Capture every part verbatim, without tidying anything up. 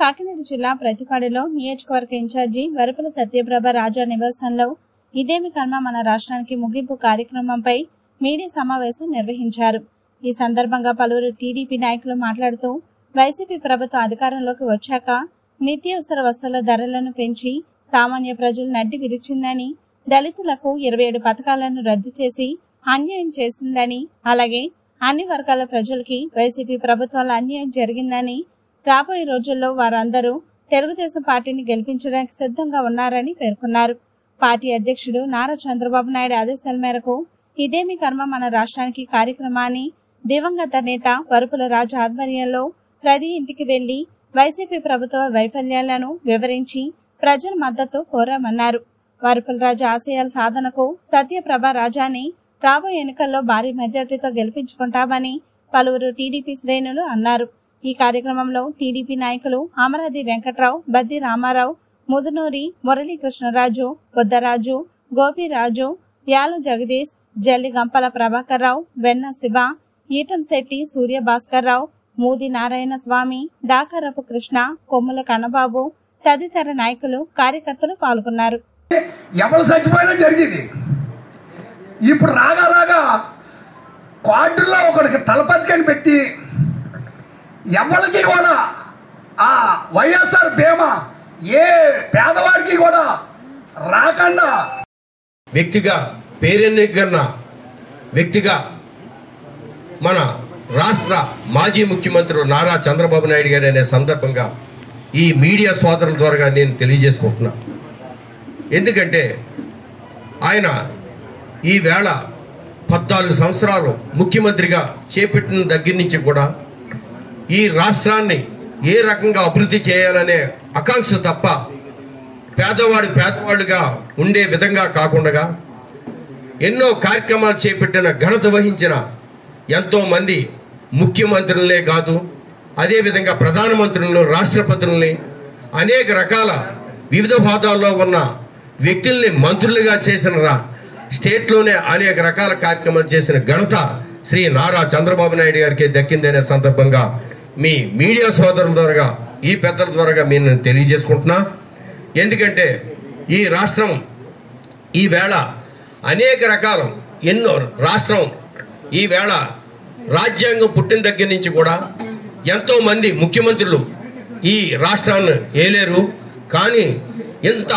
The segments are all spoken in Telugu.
కాకినాడ జిల్లా ప్రతిపాడులో నియోజకవర్గ ఇన్ఛార్జి వరపుల సత్యప్రభ రాజా నివాసంలో ఇదేమి కర్మ మన రాష్ట్రానికి ముగింపు కార్యక్రమంపై మీడియా సమావేశం నిర్వహించారు। ఈ సందర్భంగా పలువురు టీడీపీ నాయకులు మాట్లాడుతూ వైసీపీ ప్రభుత్వం అధికారంలోకి వచ్చాక నిత్యావసర వస్తువుల ధరలను పెంచి సామాన్య ప్రజలు నడ్డి విరిచిందని, దళితులకు ఇరవై ఏడు పథకాలను రద్దు చేసి అన్యాయం చేసిందని, అలాగే అన్ని వర్గాల ప్రజలకి వైసీపీ ప్రభుత్వాల అన్యాయం జరిగిందని, రాబోయే రోజుల్లో వారందరూ తెలుగుదేశం పార్టీని గెలిపించడానికి సిద్ధంగా ఉన్నారని పేర్కొన్నారు। పార్టీ అధ్యక్షుడు నారా చంద్రబాబు నాయుడు ఆదేశాల మేరకు ఇదేమి కర్మ మన రాష్ట్రానికి కార్యక్రమాన్ని దివంగత నేత వరపుల రాజు ఆధ్వర్యంలో ప్రతి ఇంటికి వెళ్లి వైసీపీ ప్రభుత్వ వైఫల్యాలను వివరించి ప్రజల మద్దతు కోరామన్నారు। వరపుల రాజు ఆశయాల సాధనకు సత్యప్రభ రాజాని రాబోయే ఎన్నికల్లో భారీ మెజార్టీతో గెలిపించుకుంటామని పలువురు టీడీపీ శ్రేణులు అన్నారు। ఈ కార్యక్రమంలో టీడీపీ నాయకులు అమరాది వెంకట్రావు, బద్ది రామారావు, ముదునూరి మురళీ కృష్ణరాజు, బుద్ధరాజు, గోపిరాజు, యాల జగదీష్, జల్లి గంపల ప్రభాకర్ రావు, వెన్న శివ, ఈటంశెట్టి సూర్య భాస్కర్ రావు, మూది నారాయణ స్వామి, దాకరపు కృష్ణ, కొమ్ముల కన్నబాబు తదితర నాయకులు కార్యకర్తలు పాల్గొన్నారు। ఇప్పుడు రాగా రాగా క్వార్టర్లో ఒకడికి తలపతికని పెట్టి ఎవరికి కూడా ఆ వైఎస్ఆర్ బీమా ఏ పేదవాడికి కూడా రాకుండా వ్యక్తిగా పేరెన్నికన్న వ్యక్తిగా మన రాష్ట్ర మాజీ ముఖ్యమంత్రి నారా చంద్రబాబు నాయుడు గారు అనే సందర్భంగా ఈ మీడియా సోదరుల ద్వారా నేను తెలియజేసుకుంటున్నా। ఎందుకంటే ఆయన ఈవేళ పద్నాలుగు సంవత్సరాలు ముఖ్యమంత్రిగా చేపట్టిన దగ్గర నుంచి కూడా ఈ రాష్ట్రాన్ని ఏ రకంగా అభివృద్ధి చేయాలనే ఆకాంక్ష తప్ప పేదవాడు పేదవాళ్ళుగా ఉండే విధంగా కాకుండా ఎన్నో కార్యక్రమాలు చేపట్టిన ఘనత వహించిన ఎంతోమంది ముఖ్యమంత్రులనే కాదు, అదేవిధంగా ప్రధానమంత్రులను, రాష్ట్రపతులని, అనేక రకాల వివిధ హోదాల్లో ఉన్న వ్యక్తుల్ని మంత్రులుగా చేసిన, స్టేట్లోనే అనేక రకాల కార్యక్రమాలు చేసిన ఘనత శ్రీ నారా చంద్రబాబు నాయుడు గారికి దక్కిందనే సందర్భంగా మీ మీడియా సోదరుల ద్వారా ఈ పెద్దల ద్వారా నేను తెలియజేసుకుంటున్నా। ఎందుకంటే ఈ రాష్ట్రం ఈవేళ అనేక రకాల ఎన్నో రాష్ట్రం ఈవేళ రాజ్యాంగం పుట్టిన దగ్గర నుంచి కూడా ఎంతోమంది ముఖ్యమంత్రులు ఈ రాష్ట్రాన్ని ఏలేరు, కానీ ఎంత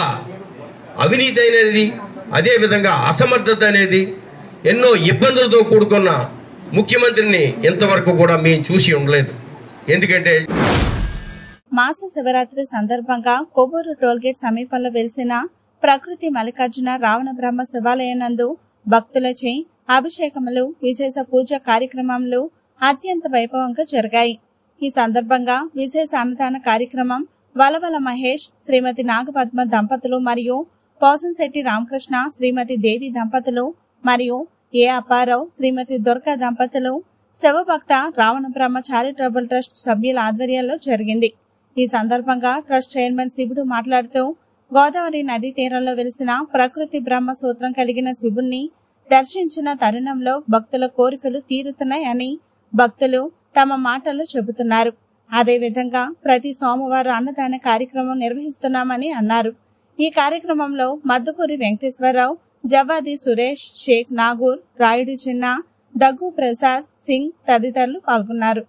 అవినీతి అనేది, అదేవిధంగా అసమర్థత అనేది, ఎన్నో ఇబ్బందులతో కూడుకున్న ముఖ్యమంత్రిని ఎంతవరకు కూడా మేము చూసి ఉండలేదు। ఎందుకంటే మాస శివరాత్రి సందర్భంగా కొవ్వూరు టోల్గేట్ సమీపంలో వెలిసిన ప్రకృతి మల్లికార్జున రావణ బ్రహ్మ శివాలయనందు భక్తులచే అభిషేకములు, విశేష పూజ కార్యక్రమాలు అత్యంత వైభవంగా జరిగాయి। ఈ సందర్భంగా విశేష అన్నదాన కార్యక్రమం వలవల మహేష్, శ్రీమతి నాగపద్మ దంపతులు మరియు పోసంశెట్టి రామకృష్ణ, శ్రీమతి దేవి దంపతులు మరియు ఏ అప్పారావు, శ్రీమతి దుర్గా దంపతులు శివభక్త రావణ బ్రహ్మ చారిటబుల్ ట్రస్ట్ సభ్యుల ఆధ్వర్యంలో జరిగింది। ఈ సందర్భంగా ట్రస్ట్ చైర్మన్ శివుడు మాట్లాడుతూ గోదావరి నదీ తీరంలో వెలిసిన ప్రకృతి బ్రహ్మ సూత్రం కలిగిన శివుణ్ణి దర్శించిన తరుణంలో భక్తుల కోరికలు తీరుతున్నాయని భక్తులు తమ మాటల్లో చెబుతున్నారు। అదేవిధంగా ప్రతి సోమవారం అన్నదాన కార్యక్రమం నిర్వహిస్తున్నామని అన్నారు। ఈ కార్యక్రమంలో మద్దుకూరి వెంకటేశ్వరరావు, జవాది సురేష్, షేక్ నాగూర్, రాయుడు చిన్న, దగ్గు ప్రసాద్ సింగ్ తదితరులు పాల్గొన్నారు।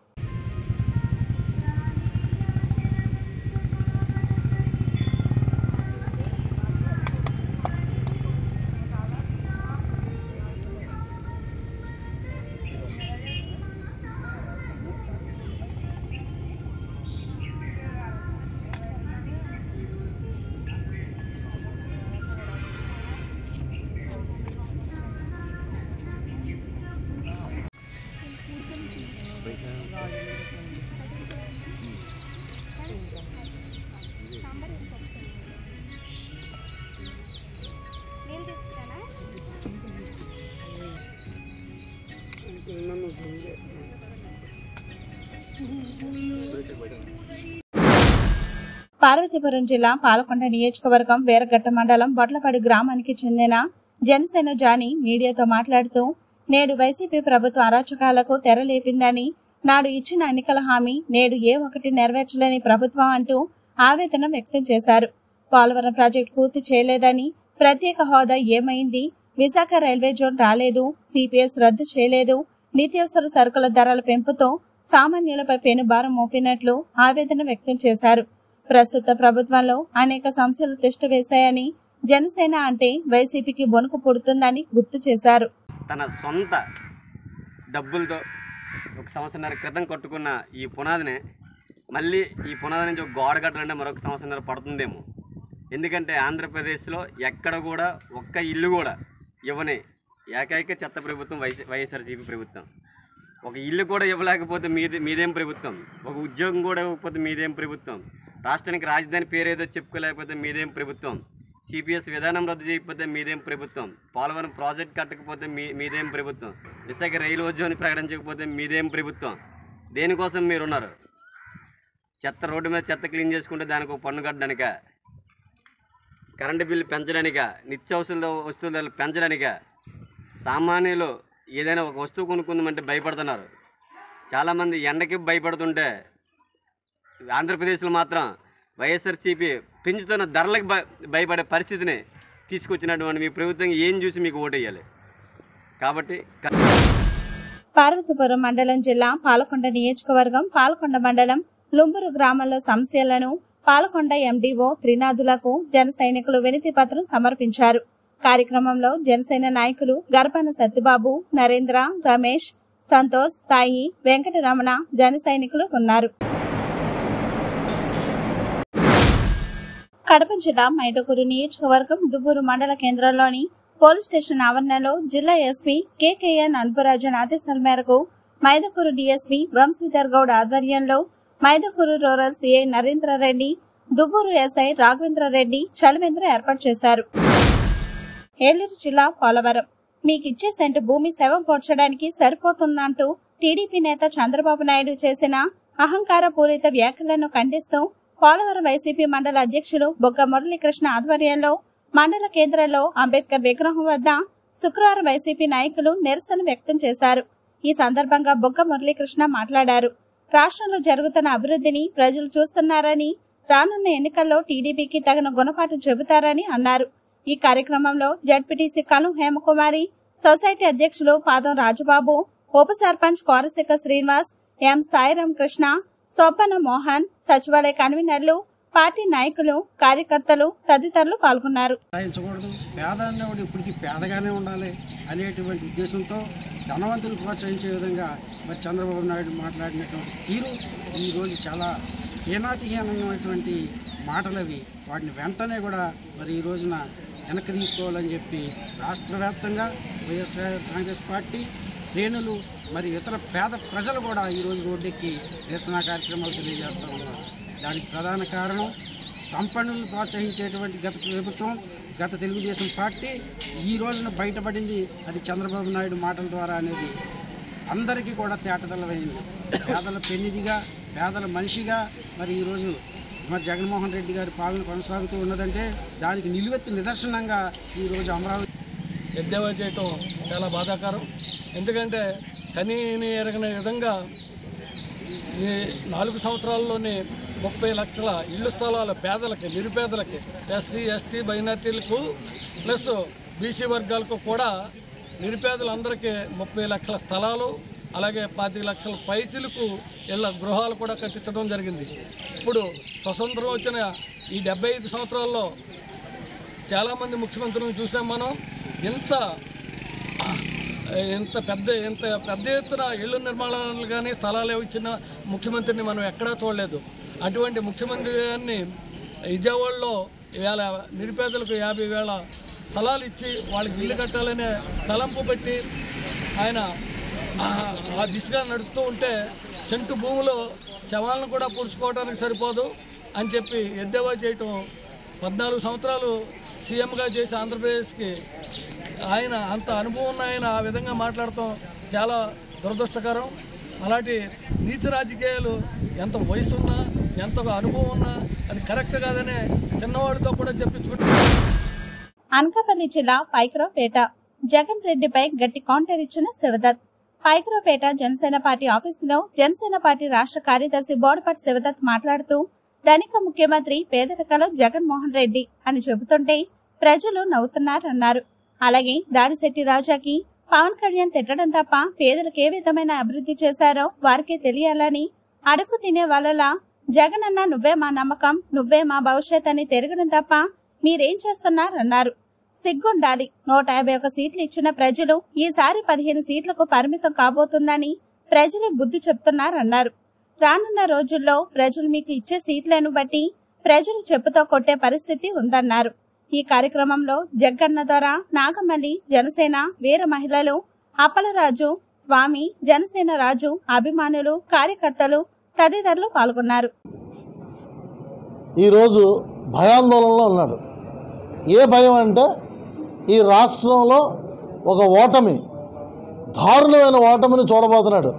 పార్వతీపురం జిల్లా పాలకొండ నియోజకవర్గం వేరగట్ట మండలం బొట్లపాడు గ్రామానికి చెందిన జనసేన జానీ మీడియాతో మాట్లాడుతూ నేడు వైసీపీ ప్రభుత్వ అరాచకాలకు తెరలేపిందని నాడు ఇచ్చిన ఎన్నికల హామీ నేడు ఏ ఒకటి నెరవేర్చలేని ప్రభుత్వం అంటూ ఆవేదన వ్యక్తం చేశారు. పోలవరం ప్రాజెక్టు పూర్తి చేయలేదని, ప్రత్యేక హోదా ఏమైంది, విశాఖ రైల్వే జోన్ రాలేదు, సిపిఎస్ రద్దు చేయలేదు, నిత్యావసర సరుకుల ధరల పెంపుతో సామాన్యులపై పెనుభారం మోపినట్లు ఆవేదన వ్యక్తం చేశారు. ప్రస్తుత ప్రభుత్వంలో అనేక సమస్యలు తిష్ట వేశాయని, జనసేన అంటే వైసీపీకి బొనుకు పుడుతుందని గుర్తు చేశారు. తన సొంత డబ్బులతో ఒక సంవత్సరన్నర క్రితం కట్టుకున్న ఈ పునాదినే మళ్ళీ ఈ పునాది నుంచి ఒక గోడ కట్టాలంటే మరొక సంవత్సరన్నర పడుతుందేమో. ఎందుకంటే ఆంధ్రప్రదేశ్లో ఎక్కడ కూడా ఒక్క ఇల్లు కూడా ఇవ్వని ఏకైక చెత్త ప్రభుత్వం వైఎస్ వైఎస్ఆర్సీపీ ప్రభుత్వం. ఒక ఇల్లు కూడా ఇవ్వలేకపోతే మీది మీదేం ప్రభుత్వం, ఒక ఉద్యోగం కూడా ఇవ్వకపోతే మీదేం ప్రభుత్వం, రాష్ట్రానికి రాజధాని పేరేదో చెప్పుకోలేకపోతే మీదేం ప్రభుత్వం, సిపిఎస్ విధానం రద్దు చేయకపోతే మీదేం ప్రభుత్వం, పోలవరం ప్రాజెక్ట్ కట్టకపోతే మీ మీదేం ప్రభుత్వం, విశాఖ రైలు ఉద్యోగాన్ని ప్రకటించకపోతే మీదేం ప్రభుత్వం. దేనికోసం మీరున్నారు? చెత్త రోడ్డు మీద చెత్త క్లీన్ చేసుకుంటే దానికి ఒక పన్ను కట్టడానిక, కరెంటు బిల్లు పెంచడానిక, నిత్యావసర వస్తువుల ధరలు పెంచడానిక, సామాన్యులు ఏదైనా ఒక వస్తువు కొనుక్కుందామంటే భయపడుతున్నారు. చాలామంది ఎండకి భయపడుతుంటే ఆంధ్రప్రదేశ్లో మాత్రం వైఎస్ఆర్సీపీ పెంచుతున్న ధరలకు భయపడే పరిస్థితిని తీసుకొచ్చినటువంటి మీ ప్రభుత్వం ఏం చూసి మీకు ఓటేయాలి? కాబట్టి పార్వతీపురం మండలం జిల్లా పాలకొండ నియోజకవర్గం పాలకొండ మండలం లుంబూరు గ్రామంలో సమస్యలను పాలకొండ ఎండిఓ త్రినాథులకు జన సైనికులు వినతి పత్రం సమర్పించారు. కార్యక్రమంలో జనసేన నాయకులు గర్భన సత్యబాబు, నరేంద్ర, రమేష్, సంతోష్, సాయి, వెంకటరమణ జన సైనికులు ఉన్నారు. కడప జిల్లా మైదకూరు నియోజకవర్గం దువ్వూరు మండల కేంద్రంలోని పోలీస్ స్టేషన్ ఆవరణలో జిల్లా ఎస్పీ కేకేఎన్ అన్పురాజన్ ఆదేశాల మేరకు మైదకూరు డిఎస్పీ వంశీధర్ గౌడ్ ఆధ్వర్యంలో Mydukur rural CI Narendra Reddy, Duvvuru SI Raghavendra Reddy చలవేంద్ర ఏర్పాటు చేశారు. ఏలూరు జిల్లా పోలవరం మీకిచ్చే సెంటు భూమి శవం పోడ్చడానికి సరిపోతుందంటూ టీడీపీ నేత చంద్రబాబు నాయుడు చేసిన అహంకార పూరిత వ్యాఖ్యలను ఖండిస్తూ పోలవరం వైసీపీ మండల అధ్యక్షులు బొగ్గ మురళీకృష్ణ ఆధ్వర్యంలో మండల కేంద్రంలో అంబేద్కర్ విగ్రహం వద్ద శుక్రవారం వైసీపీ నాయకులు నిరసన వ్యక్తం చేశారు. ఈ సందర్భంగా బొగ్గ మురళీకృష్ణ మాట్లాడారు. రాష్ట్రంలో జరుగుతున్న అభివృద్ధిని ప్రజలు చూస్తున్నారని, రానున్న ఎన్నికల్లో టీడీపీకి తగిన గుణపాఠం చెబుతారని అన్నారు. ఈ కార్యక్రమంలో జడ్పీటీసీ కలు హేమకుమారి, సొసైటీ అధ్యక్షులు పాదం రాజబాబు, ఉప సర్పంచ్ కోరశేఖర్ శ్రీనివాస్, ఎం సాయిరాం కృష్ణ, సోపన మోహన్, సచివాలయ కన్వీనర్లు, పార్టీ నాయకులు, కార్యకర్తలు తదితరులు పాల్గొన్నారు. అనేటువంటి ఉద్దేశంతో ధనవంతులు ప్రోత్సహించే విధంగా మరి చంద్రబాబు నాయుడు మాట్లాడినటువంటి తీరు ఈరోజు చాలా హీనాతిహీనమైనటువంటి మాటలు. అవి వాటిని వెంటనే కూడా మరి ఈ రోజున వెనక్కి తీసుకోవాలని చెప్పి రాష్ట్ర వ్యాప్తంగా వైఎస్ఆర్ కాంగ్రెస్ పార్టీ శ్రేణులు మరి ఇతర పేద ప్రజలు కూడా ఈరోజు రోడ్డెక్కి నిరసన కార్యక్రమాలు తెలియజేస్తూ ఉన్నారు. దానికి ప్రధాన కారణం సంపన్నులను ప్రోత్సహించేటువంటి గత ప్రభుత్వం, గత తెలుగుదేశం పార్టీ ఈ రోజున బయటపడింది. అది చంద్రబాబు నాయుడు మాటల ద్వారా అనేది అందరికీ కూడా తేటతెల్లమైంది. పేదల పెన్నిదిగా, పేదల మనిషిగా మరి ఈరోజు మరి జగన్మోహన్ రెడ్డి గారి పాలన కొనసాగుతూ ఉన్నదంటే దానికి నిలువెత్తు నిదర్శనంగా ఈరోజు అమరావతి ఎద్దేవా చేయటం చాలా బాధాకరం. ఎందుకంటే కనీ ఎరగని విధంగా ఈ నాలుగు సంవత్సరాల్లోనే ముప్పై లక్షల ఇళ్ళు స్థలాలు పేదలకి, నిరుపేదలకి, ఎస్సీ ఎస్టీ మైనార్టీలకు ప్లస్ బీసీ వర్గాలకు కూడా నిరుపేదలందరికీ ముప్పై లక్షల స్థలాలు, అలాగే పాతిక లక్షల పైచీలకు ఇళ్ళ గృహాలు కూడా కట్టించడం జరిగింది. ఇప్పుడు స్వతంత్రం వచ్చిన ఈ డెబ్బై ఐదు సంవత్సరాల్లో చాలామంది ముఖ్యమంత్రులను చూసాం మనం. ఇంత ఇంత పెద్ద ఇంత పెద్ద ఎత్తున ఇళ్ళు నిర్మాణాలు కానీ స్థలాలు ఇచ్చిన ముఖ్యమంత్రిని మనం ఎక్కడా చూడలేదు. అటువంటి ముఖ్యమంత్రి గారిని విజయవాడలో ఈవేళ నిరుపేదలకు యాభై వేల స్థలాలు ఇచ్చి వాళ్ళకి ఇల్లు కట్టాలనే తలంపు పెట్టి ఆయన ఆ దిశగా నడుస్తూ ఉంటే సెంటు భూములు శవాలను కూడా పూడ్చుకోవడానికి సరిపోదు అని చెప్పి ఎద్దేవా చేయటం పద్నాలుగు సంవత్సరాలు సీఎంగా చేసి ఆంధ్రప్రదేశ్కి ఆయన అంత అనుభవం ఉన్న ఆయన ఆ విధంగా మాట్లాడటం చాలా దురదృష్టకరం. అలాంటి నీచ రాజకీయాలు ఎంత వయసు ఉన్నా, ఎంత అనుభవం ఉన్నా అది కరెక్ట్ కాదనే చిన్నవాడితో కూడా చెప్పించుకుంటారు. అనకాపల్లి జిల్లా పైకరావుపేట జగన్ రెడ్డిపై గట్టి కౌంటర్ ఇచ్చిన శివదత్ పైకరావుపేట జనసేన పార్టీ ఆఫీసులో జనసేన పార్టీ రాష్ట్ర కార్యదర్శి బోడపాటి శివదత్ మాట్లాడుతూ ధనిక ముఖ్యమంత్రి పేదరికలో జగన్మోహన్ రెడ్డి అని చెబుతుంటే ప్రజలు నవ్వుతున్నారన్నారు. అలాగే దాడిశెట్టి రాజాకి పవన్ కళ్యాణ్ తిట్టడం తప్ప పేదలకు ఏ విధమైన అభివృద్ధి చేశారో వారికే తెలియాలని అడుగు తినే వాళ్ళలా జగన్ అన్న నువ్వే మా నమ్మకం, నువ్వే మా భవిష్యత్ అని తిరగడం తప్ప మీరేం చేస్తున్నారన్నారు. సిగ్గుండాలి, నూట యాభై ఒక సీట్లు ఇచ్చిన ప్రజలు ఈసారి పదిహేను సీట్లకు పరిమితం కాబోతుందని ప్రజలు బుద్ధి చెప్తున్నారన్నారు. రానున్న రోజుల్లో ప్రజలు మీకు ఇచ్చే సీట్లను బట్టి ప్రజలు చెప్పుతో కొట్టే పరిస్థితి ఉందన్నారు. ఈ కార్యక్రమంలో జగ్గన్న దొర, నాగమల్లి, జనసేన వీర మహిళలు, అప్పలరాజు, స్వామి, జనసేన రాజు అభిమానులు, కార్యకర్తలు తదితరులు పాల్గొన్నారు. ఈరోజు భయాందోళనలో ఉన్నాడు. ఏ భయం అంటే ఈ రాష్ట్రంలో ఒక ఓటమి, దారుణమైన ఓటమిని చూడబోతున్నాడు.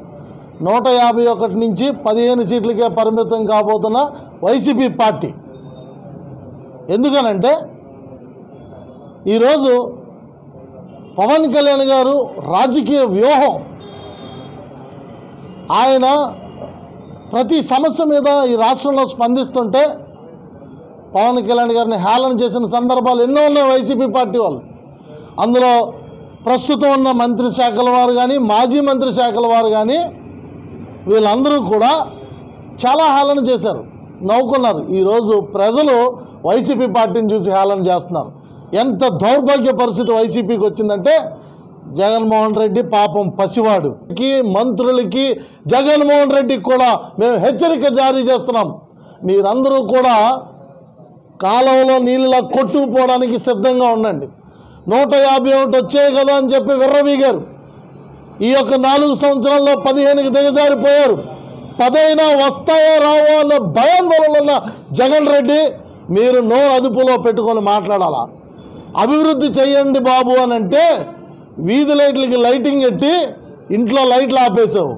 నూట యాభై ఒకటి నుంచి పదిహేను సీట్లకే పరిమితం కాబోతున్న వైసీపీ పార్టీ. ఎందుకనంటే ఈరోజు పవన్ కళ్యాణ్ గారు రాజకీయ వ్యూహం, ఆయన ప్రతి సమస్య మీద ఈ రాష్ట్రంలో స్పందిస్తుంటే పవన్ కళ్యాణ్ గారిని హేళన చేసిన సందర్భాలు ఎన్నో ఉన్నాయి వైసీపీ పార్టీ వాళ్ళు. అందులో ప్రస్తుతం ఉన్న మంత్రి శాఖల వారు కానీ, మాజీ మంత్రి శాఖల వారు కానీ వీళ్ళందరూ కూడా చాలా హేళన చేశారు, నవ్వుకున్నారు. ఈరోజు ప్రజలు వైసీపీ పార్టీని చూసి హేళన చేస్తున్నారు. ఎంత దౌర్భాగ్య పరిస్థితి వైసీపీకి వచ్చిందంటే జగన్మోహన్ రెడ్డి పాపం పసివాడుకి, మంత్రులకి, జగన్మోహన్ రెడ్డికి కూడా మేము హెచ్చరిక జారీ చేస్తున్నాం. మీరందరూ కూడా కాలంలో నీళ్ళలా కొట్టుకుపోవడానికి సిద్ధంగా ఉండండి. నూట యాభై ఒకటి వచ్చాయి కదా అని చెప్పి విర్రవీగారు. ఈ యొక్క నాలుగు సంవత్సరాల్లో పదిహేనుకి దిగజారిపోయారు. పదైనా వస్తాయో రావో అన్న భయాందోళనలో ఉన్న జగన్ రెడ్డి, మీరు నోరు అదుపులో పెట్టుకొని మాట్లాడాలా. అభివృద్ధి చేయండి బాబు అని అంటే వీధి లైట్లకి లైటింగ్ ఎట్టి ఇంట్లో లైట్లు ఆపేసావు.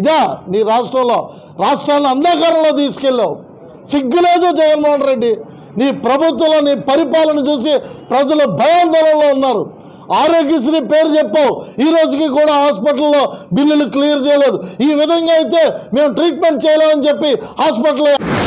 ఇదా నీ రాష్ట్రంలో? రాష్ట్రాన్ని అంధకారంలో తీసుకెళ్ళావు. సిగ్గులేదు జగన్మోహన్ రెడ్డి. నీ ప్రభుత్వంలో నీ పరిపాలన చూసి ప్రజలు భయాందోళనలో ఉన్నారు. ఆరోగ్యశ్రీ పేరు చెప్పావు, ఈ రోజుకి కూడా హాస్పిటల్లో బిల్లులు క్లియర్ చేయలేదు. ఈ విధంగా అయితే మేము ట్రీట్మెంట్ చేయలేమని చెప్పి హాస్పిటల్లో